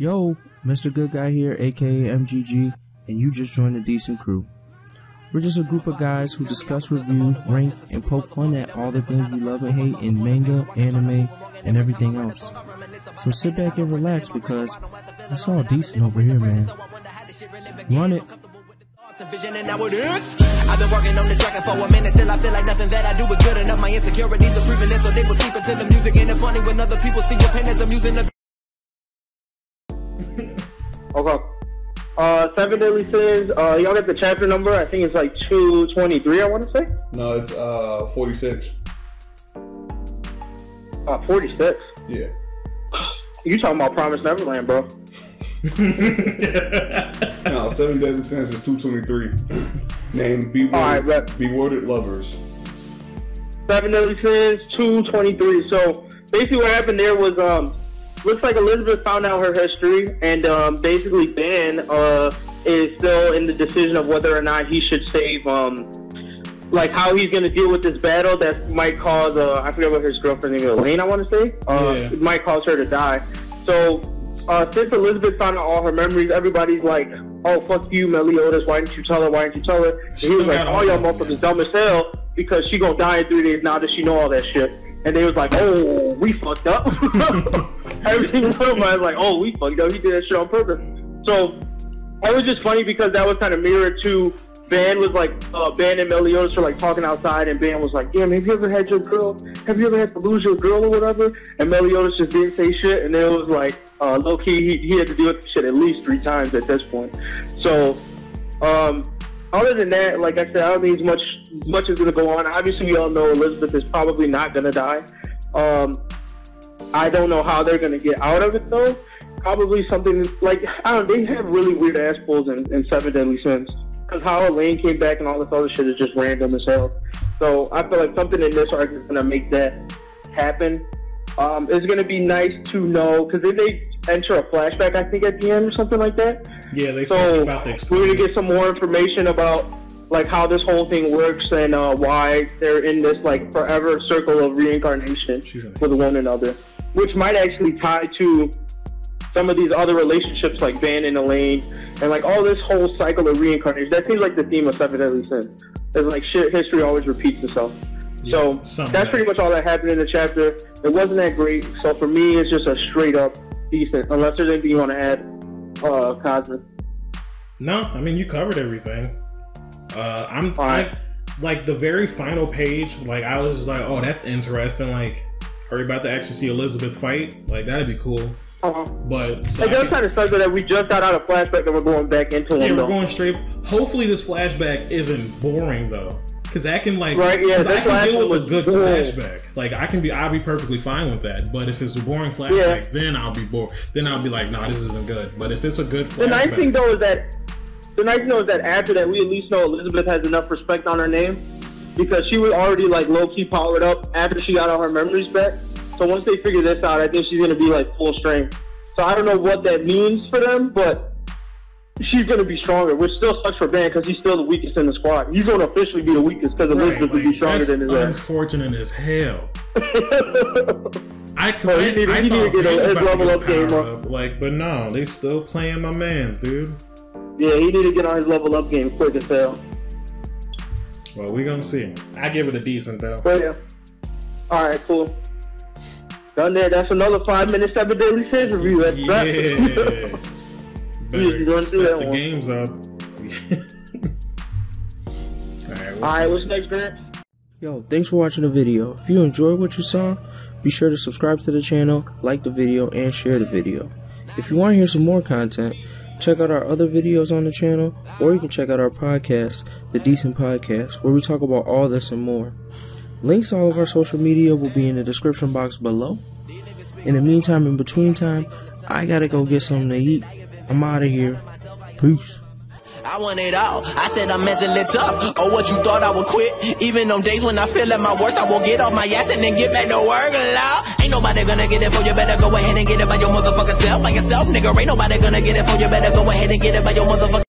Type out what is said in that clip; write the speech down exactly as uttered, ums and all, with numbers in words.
Yo, Mister Good Guy here, aka M G G, and you just joined the Decent Crew. We're just a group of guys who discuss, review, rank, and poke fun at all the things we love and hate in manga, anime, and everything else. So sit back and relax because it's all decent over here, man. Run it. And now it is. I've been working on this record for a minute, still I feel like nothing that I do is good enough. My insecurities are creeping in, so they will sleep until the music. And it's funny when other people see your pen as I'm using the. Okay. Uh, Seven Deadly Sins. Uh, y'all get the chapter number? I think it's like two twenty-three. I want to say. No, it's uh forty-six. Uh, forty-six. Yeah. You talking about Promised Neverland, bro? No, Seven Deadly Sins is two twenty-three. Named Bewildered, all right, Bewildered Lovers. Seven Deadly Sins two twenty-three. So basically, what happened there was um, looks like Elizabeth found out her history, and um, basically Ban uh is still in the decision of whether or not he should save um. Like how he's gonna deal with this battle that might cause uh, I forget what his girlfriend name is, Eliane, I want to say. Uh, yeah. It might cause her to die. So uh, since Elizabeth found out all her memories, everybody's like, "Oh fuck you, Meliodas! Why didn't you tell her? Why didn't you tell her?" And he was like, "All y'all motherfuckers dumb as hell because she gonna die in three days now that she know all that shit." And they was like, "Oh, we fucked up." Every single one of them was like, "Oh, we fucked up. He did that shit on purpose." So it was just funny because that was kind of mirrored to. Ban was like, uh, Ban and Meliodas were like talking outside, and Ban was like, "Damn, have you ever had your girl? Have you ever had to lose your girl or whatever?" And Meliodas just didn't say shit, and then it was like, uh, low key, he, he had to deal with shit at least three times at this point. So, um, other than that, like I said, I don't think much, much is going to go on. Obviously, we all know Elizabeth is probably not going to die. Um, I don't know how they're going to get out of it, though. Probably something like, I don't know, they have really weird ass pulls in, in Seven Deadly Sins. Because how Eliane came back and all this other shit is just random as hell. So I feel like something in this arc is going to make that happen. Um, it's going to be nice to know, because if they enter a flashback, I think, at the end or something like that. Yeah, they said about the experience. We're going to get some more information about like how this whole thing works and uh, why they're in this like forever circle of reincarnation with one another, which might actually tie to some of these other relationships like Ban and Eliane and like all this whole cycle of reincarnation. That seems like the theme of Seven Deadly Sins. It's like shit, history always repeats itself. Yeah, so that's pretty much all that happened in the chapter. It wasn't that great. So for me, it's just a straight up decent, unless there's anything you want to add, uh, Cosmic. No, I mean, you covered everything. Uh, I'm right. I, like the very final page. Like I was just like, oh, that's interesting. Like, are you about to actually see Elizabeth fight? Like that'd be cool. Uh-huh. But so it does kind of suck that we just got out of flashback and we're going back into it. Yeah, we're going straight. Hopefully, this flashback isn't boring though, because I can like, right? Yeah, I can deal with a good boring. flashback. Like I can be, I'll be perfectly fine with that. But if it's a boring flashback, yeah. then I'll be bored. Then I'll be like, nah, this isn't good. But if it's a good flashback, the nice thing though is that the nice thing though is that after that, we at least know Elizabeth has enough respect on her name because she was already like low key powered up after she got all her memories back. So once they figure this out, I think she's going to be like full strength. So I don't know what that means for them, but she's going to be stronger, which still sucks for Ban because he's still the weakest in the squad. He's going to officially be the weakest because Elizabeth right, like, will be stronger than his ass. That's unfortunate as hell. I, so I, need, I he thought he was about level to get game up. up. Like, but no, they still playing my mans, dude. Yeah, he need to get on his level up game quick as hell. Well, we're going to see. I give it a decent, though. But yeah. All right, cool. Done there. That's another five minute Seven Deadly Sins review. That's yeah. Better gonna do that the one. Games up. Alright, what's, right, what's next, Grant? Yo, thanks for watching the video. If you enjoyed what you saw, be sure to subscribe to the channel, like the video, and share the video. If you want to hear some more content, check out our other videos on the channel, or you can check out our podcast, The Decent Podcast, where we talk about all this and more. Links to all of our social media will be in the description box below. In the meantime, in between time, I gotta go get something to eat. I'm out of here. Peace. I want it all. I said I'm mentally tough. Oh, what you thought I would quit? Even on days when I feel at my worst, I will get off my ass and then get back to work. Loud. Ain't nobody gonna get it for you. Better go ahead and get it by your motherfucking self. By yourself, nigga. Ain't nobody gonna get it for you. Better go ahead and get it by your motherfucking